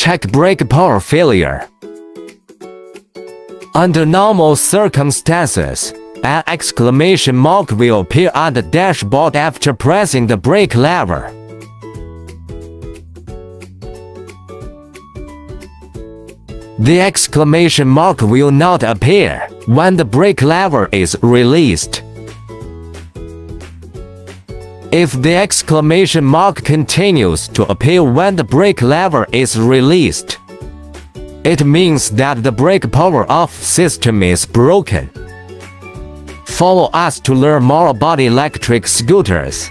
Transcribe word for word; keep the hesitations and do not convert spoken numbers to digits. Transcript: check brake power failure. Under normal circumstances, an exclamation mark will appear on the dashboard after pressing the brake lever. The exclamation mark will not appear when the brake lever is released. If the exclamation mark continues to appear when the brake lever is released, it means that the brake power-off system is broken. Follow us to learn more about electric scooters.